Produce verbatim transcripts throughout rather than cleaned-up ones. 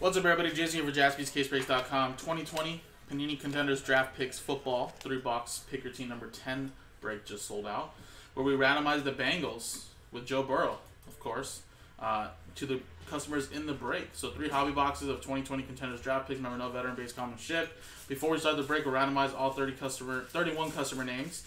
What's up, everybody? Jason here for Jaspys Case Breaks dot com. twenty twenty Panini Contenders Draft Picks Football three box Picker Team number ten break just sold out, where we randomized the Bengals with Joe Burrow, of course, uh, to the customers in the break. So three hobby boxes of twenty twenty Contenders Draft Picks. Remember, no veteran base common ship. Before we start the break, we'll randomize all thirty customer, thirty-one customer names.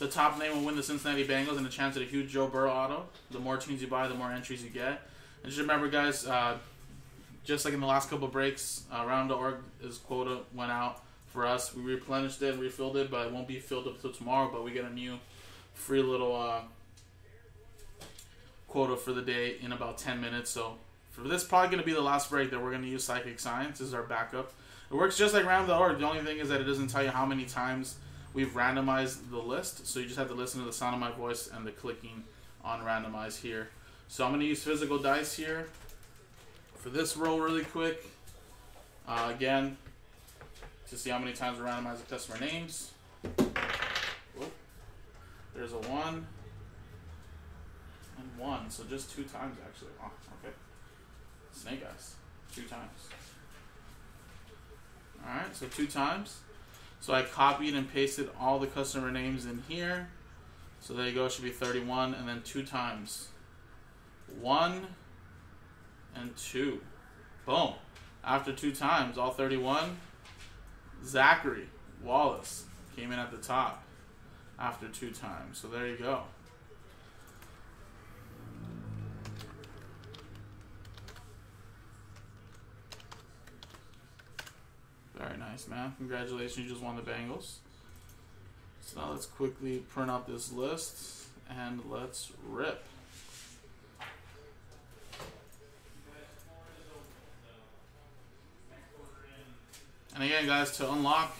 The top name will win the Cincinnati Bengals and a chance at a huge Joe Burrow auto. The more teams you buy, the more entries you get. And just remember, guys, uh, just like in the last couple of breaks, uh, round dot org is quota went out for us. We replenished it and refilled it, but it won't be filled up until tomorrow. But we get a new free little uh, quota for the day in about ten minutes. So for this, probably going to be the last break that we're going to use Psychic Science as our backup. It works just like round dot org. The only thing is that it doesn't tell you how many times we've randomized the list. So you just have to listen to the sound of my voice and the clicking on randomize here. So I'm going to use physical dice here for this roll really quick, uh, again, to see how many times we randomize the customer names. Whoop. There's a one and one, so just two times actually. Oh, okay, snake eyes, two times. All right, so two times. So I copied and pasted all the customer names in here. So there you go. It should be thirty-one, and then two times, one. And two. Boom. After two times, all thirty-one, Zachary Wallace came in at the top after two times. So there you go. Very nice, man. Congratulations. You just won the Bengals. So now let's quickly print out this list and let's rip. And again, guys, to unlock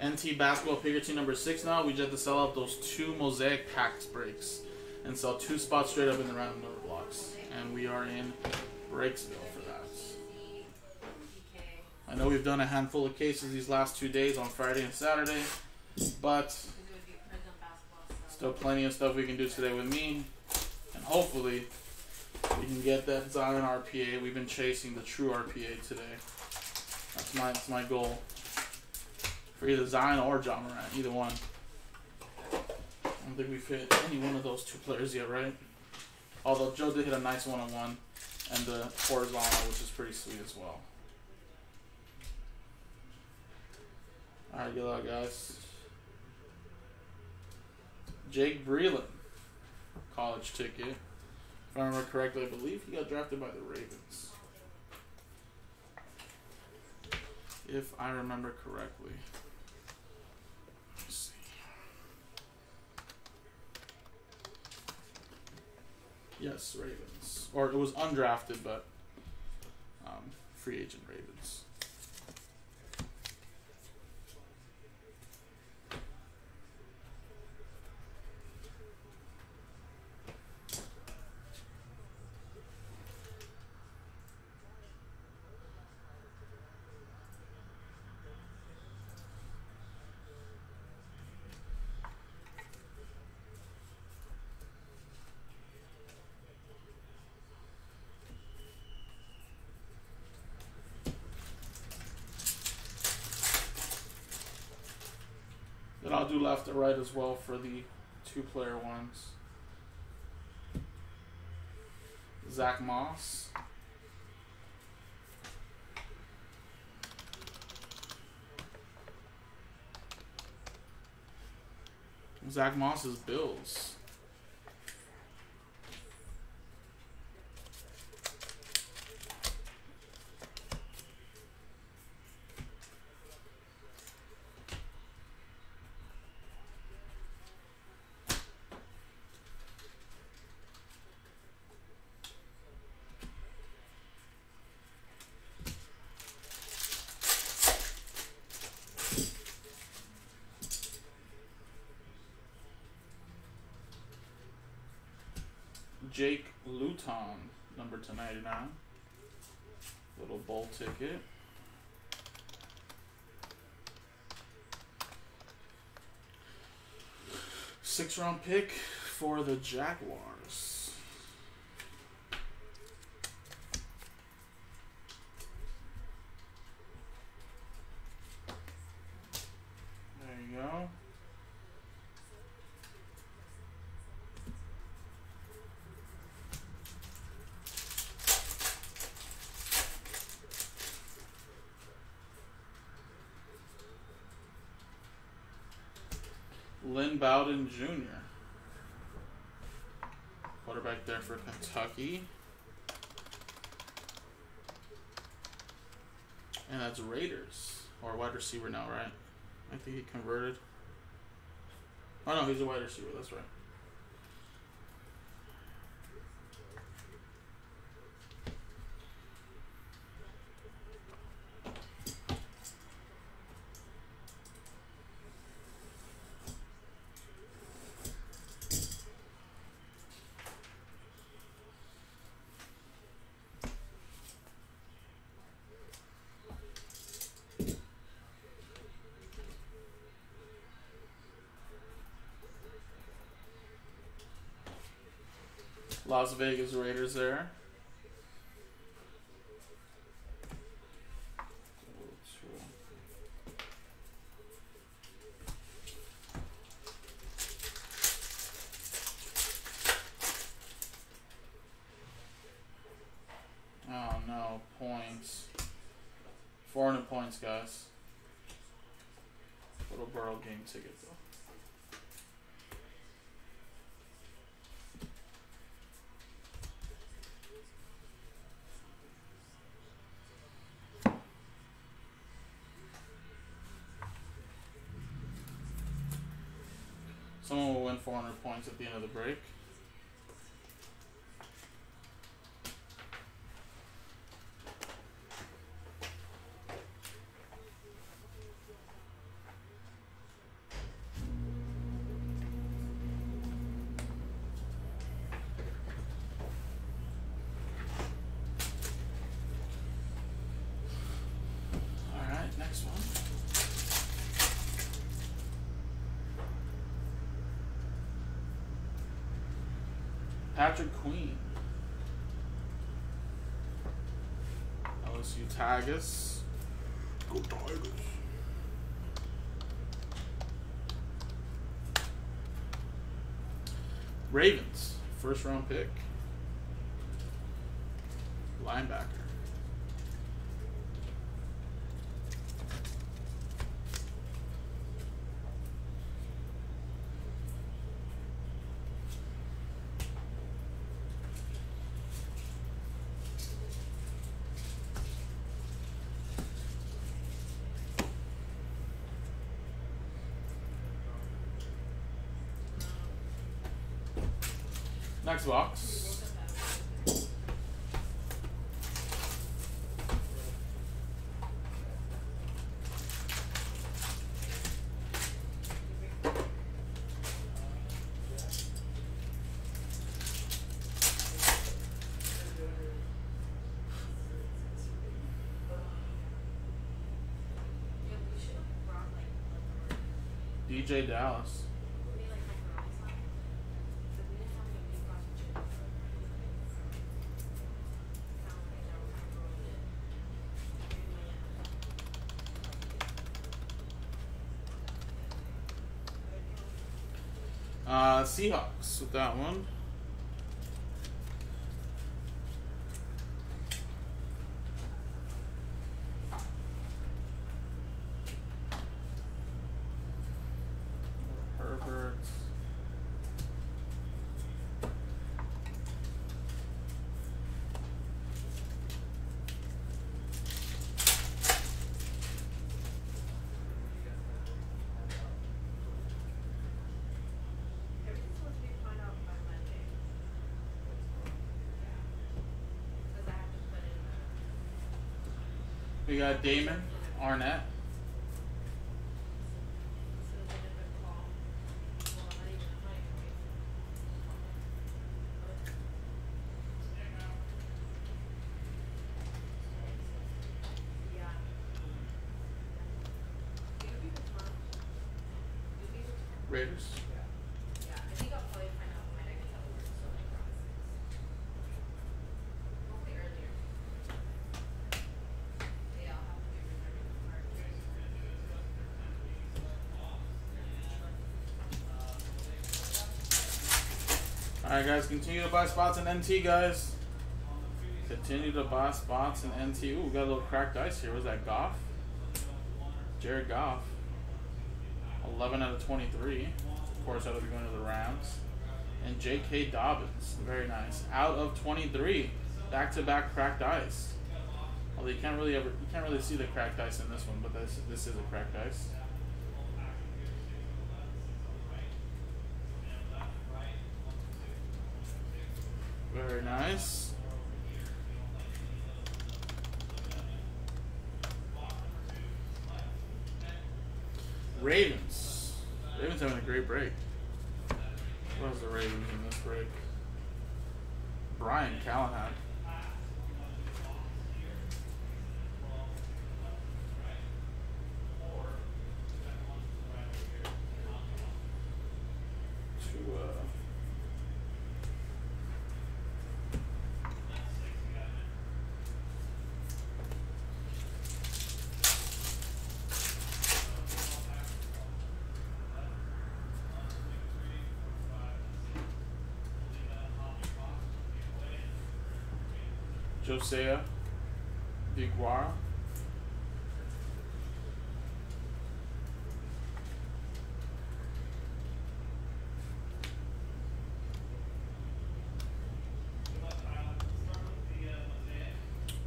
N T Basketball Picker Team number six now, we just have to sell out those two Mosaic Packs breaks and sell two spots straight up in the random number blocks. And we are in Breaksville for that. I know we've done a handful of cases these last two days on Friday and Saturday, but still plenty of stuff we can do today with me. And hopefully we can get that Zion R P A. We've been chasing the true R P A today. That's my, that's my goal for either Zion or John Morant, either one. I don't think we've hit any one of those two players yet, right? Although Joe did hit a nice one-on-one and the horizontal, which is pretty sweet as well. All right, good luck, guys. Jake Breland, college ticket. If I remember correctly, I believe he got drafted by the Ravens. If I remember correctly. Let's see. Yes, Ravens. Or it was undrafted, but um, free agent Ravens. And I'll do left to right as well for the two-player ones. Zach Moss. Zach Moss is Bills. Jake Luton, number two ninety-nine. Little bowl ticket. Six round pick for the Jaguars. Lynn Bowden Junior Quarterback there for Kentucky. And that's Raiders. Or wide receiver now, right? I think he converted. Oh, no, he's a wide receiver. That's right. Las Vegas Raiders there. Oh no, points. four hundred points, guys. Little Burrow game ticket though. Someone will win four hundred points at the end of the break. All right, next one. Patrick Queen, L S U Tigers. Go Tigers. Ravens, first round pick. Linebacker. Next box. D J Dallas. Uh, Seahawks with that one. Herbert. We got Damon Arnett. Raiders. Alright guys, continue to buy spots in N T, guys. Continue to buy spots in N T. Ooh, we got a little cracked ice here. Was that Goff? Jared Goff. eleven out of twenty-three. Of course, that'll be going to the rounds. And J K. Dobbins, very nice. out of twenty-three, back-to-back cracked ice. Although you can't really ever, you can't really see the cracked ice in this one, but this this is a cracked ice. Very nice. Ravens. Ravens having a great break. What was the Ravens in this break? Brian Callahan. To, uh, Josea DiGuara.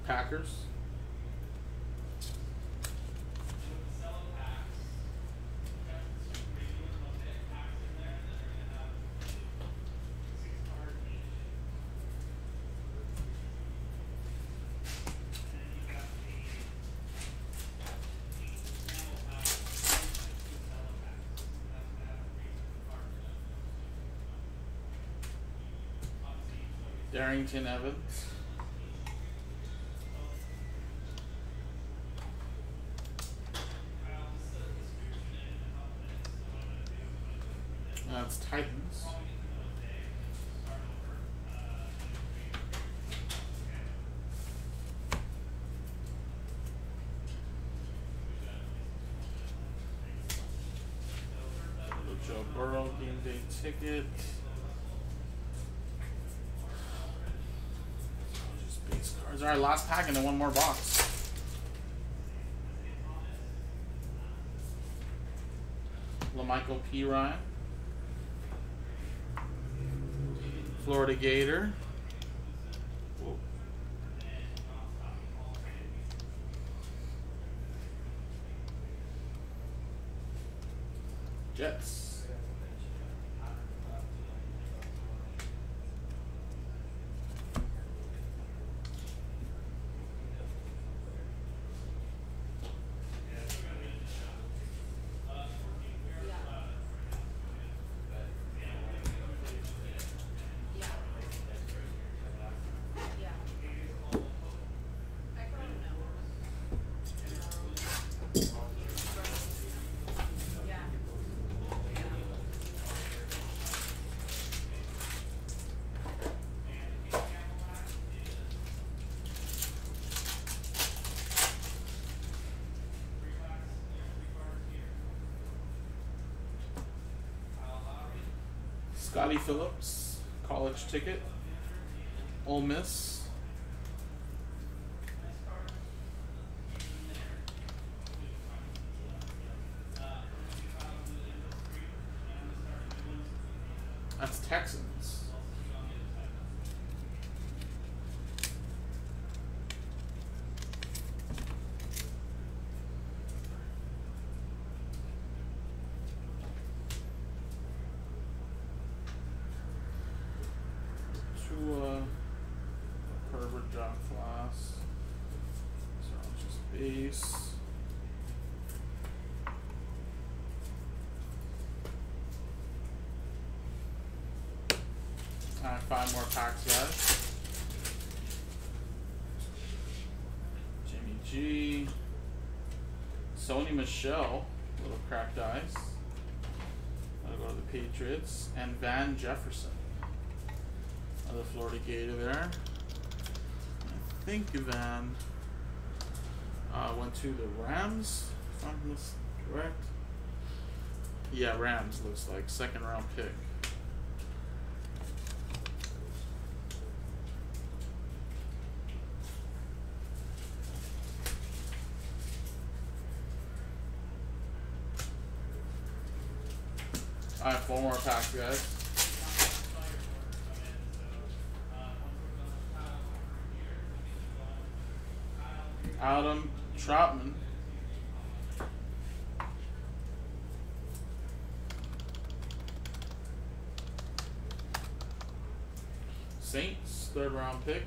Packers. Darrington Evans. That's Titans. Joe Burrow game day ticket. All right, last pack and then one more box. Lamichael P. Ryan. Florida Gator. Whoa. Jets. Scottie Phillips, college ticket, Ole Miss. That's Texans. All right, five more packs left. Jimmy G. Sony Michelle, little cracked ice. That'll go to the Patriots. And Van Jefferson, another Florida Gator there. I think Van uh, went to the Rams, if I'm correct. Yeah, Rams looks like, second round pick. All right, four more packs, guys. Adam Troutman. Saints, third round pick.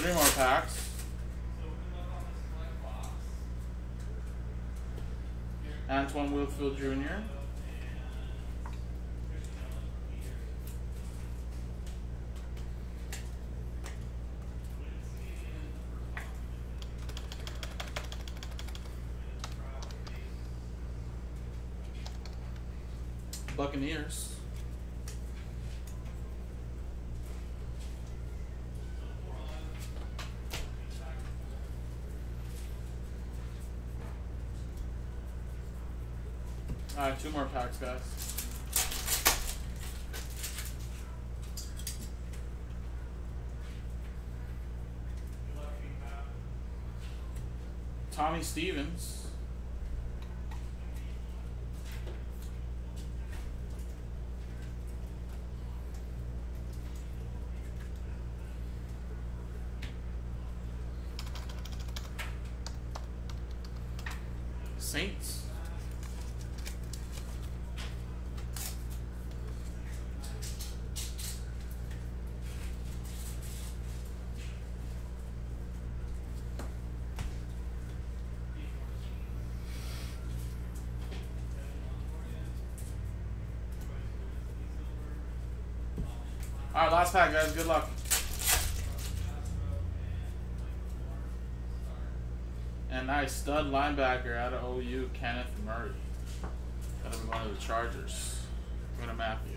Three more packs. Antoine Wilfield Junior Buccaneers. All right, two more packs, guys. Tommy Stevens. Saints. All right, last pack, guys. Good luck. And nice stud linebacker out of O U, Kenneth Murray. That'll be one of the Chargers. I'm gonna map you.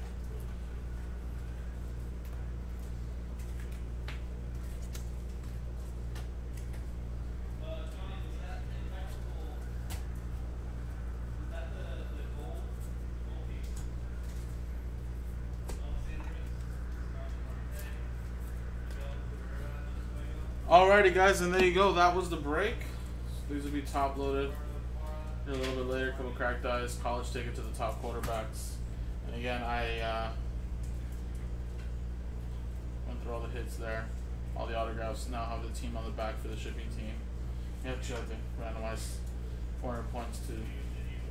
Alrighty, guys, and there you go. That was the break. These will be top loaded here a little bit later. A couple cracked eyes, college ticket to the top quarterbacks. And again, I uh, went through all the hits there, all the autographs. Now have the team on the back for the shipping team. You have to randomize four hundred points to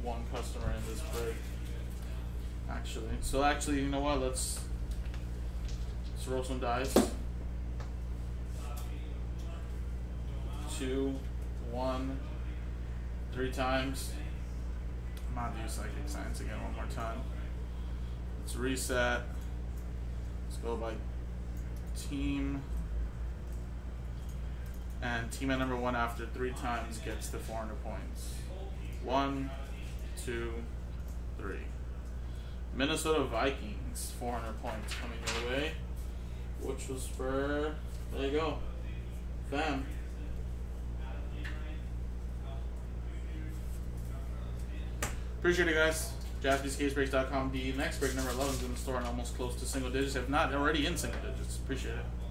one customer in this break. Actually, so actually, you know what? Let's let's roll some dice. Two, one, three times. I'm gonna do Psychic Science again one more time. Let's reset. Let's go by team. And team at number one after three times gets to four hundred points. One, two, three. Minnesota Vikings, four hundred points coming your way, which was for, there you go, them. Appreciate it, guys. Jaspys Case Breaks dot com. The next break, number eleven, is in the store and almost close to single digits, if not already in single digits. Appreciate it.